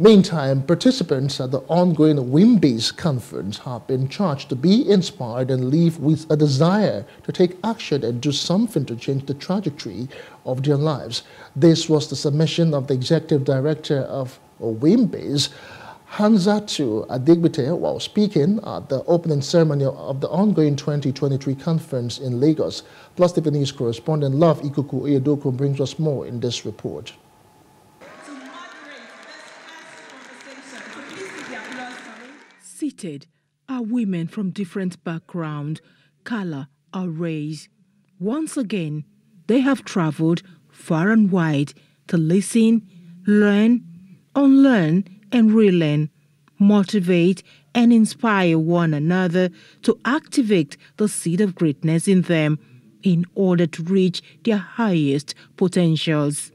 Meantime, participants at the ongoing WIMBIZ conference have been charged to be inspired and leave with a desire to take action and do something to change the trajectory of their lives. This was the submission of the executive director of WIMBIZ, Hansatu Adegbite, while speaking at the opening ceremony of the ongoing 2023 conference in Lagos. PlusTV News correspondent Love Ikuku Iodoku brings us more in this report. Seated are women from different background, color or race. Once again, they have traveled far and wide to listen, learn, unlearn and relearn, motivate and inspire one another to activate the seed of greatness in them in order to reach their highest potentials.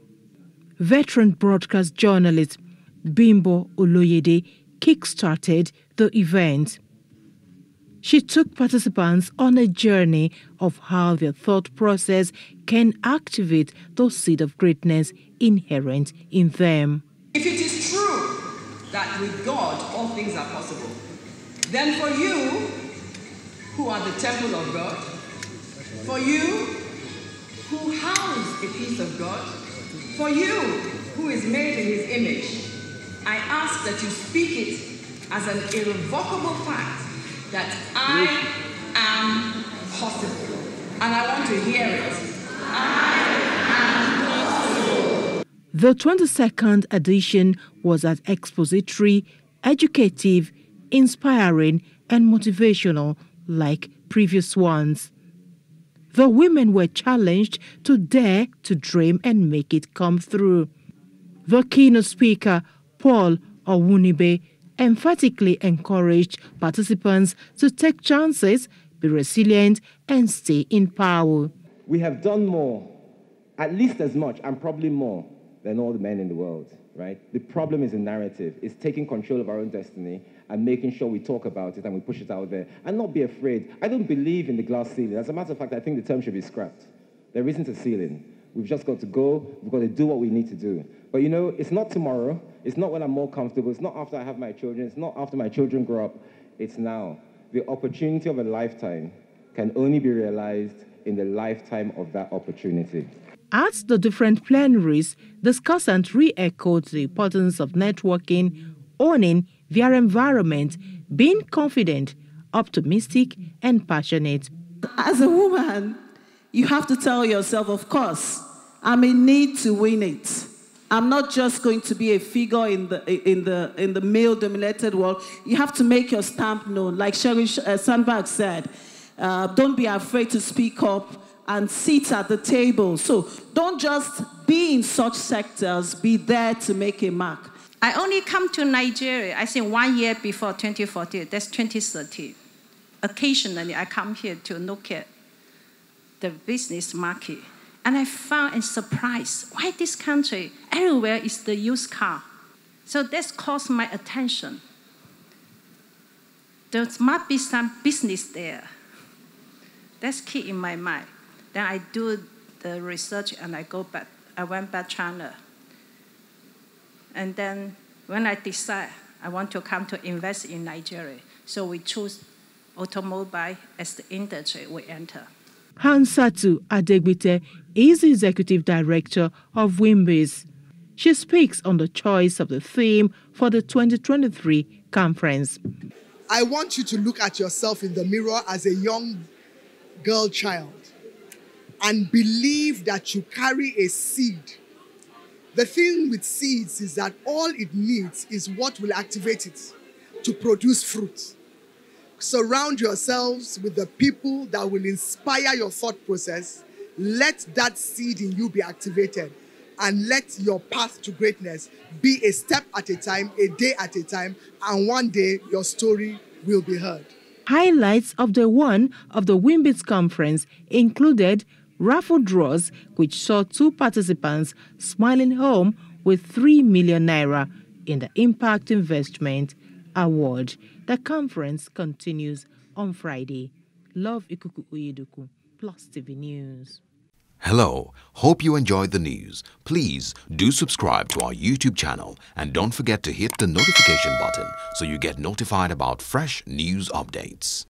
Veteran broadcast journalist Bimbo Uloyede kick-started the event. She took participants on a journey of how their thought process can activate the seed of greatness inherent in them. If it is true that with God all things are possible, then for you who are the temple of God, for you who house a piece of God, for you who is made in His image, I ask that you speak it as an irrevocable fact that I am possible. And I want to hear it. I am possible. The 22nd edition was as expository, educative, inspiring and motivational like previous ones. The women were challenged to dare to dream and make it come through. The keynote speaker, Paul Owunibe, emphatically encouraged participants to take chances, be resilient, and stay in power. We have done more, at least as much, and probably more, than all the men in the world, right? The problem is the narrative. It's taking control of our own destiny and making sure we talk about it and we push it out there and not be afraid. I don't believe in the glass ceiling. As a matter of fact, I think the term should be scrapped. There isn't a ceiling. We've just got to go. We've got to do what we need to do. But you know, it's not tomorrow. It's not when I'm more comfortable. It's not after I have my children. It's not after my children grow up. It's now. The opportunity of a lifetime can only be realized in the lifetime of that opportunity. At the different plenaries, discussants re-echoed the importance of networking, owning their environment, being confident, optimistic, and passionate. As a woman, you have to tell yourself, of course, I'm in need to win it. I'm not just going to be a figure in the male-dominated world. You have to make your stamp known. Like Sheryl Sandberg said, don't be afraid to speak up and sit at the table. So don't just be in such sectors. Be there to make a mark. I only come to Nigeria, I think, 1 year before 2014. That's 2013. Occasionally, I come here to look at the business market. And I found and surprised why this country, everywhere is the used car. So that's caused my attention. There must be some business there. That's key in my mind. Then I do the research and I go back. I went back to China. And then when I decide I want to come to invest in Nigeria, so we choose automobile as the industry we enter. Hansatu Adegbite is the executive director of WIMBIZ. She speaks on the choice of the theme for the 2023 conference. I want you to look at yourself in the mirror as a young girl child and believe that you carry a seed. The thing with seeds is that all it needs is what will activate it to produce fruit. Surround yourselves with the people that will inspire your thought process. Let that seed in you be activated and let your path to greatness be a step at a time, a day at a time, and one day your story will be heard. Highlights of the one of the WIMBIZ conference included raffle draws, which saw two participants smiling home with 3 million naira in the Impact Investment Award. The conference continues on Friday. Love Ikuku Iodoku, PlusTV News. Hello, hope you enjoyed the news. Please do subscribe to our YouTube channel and don't forget to hit the notification button so you get notified about fresh news updates.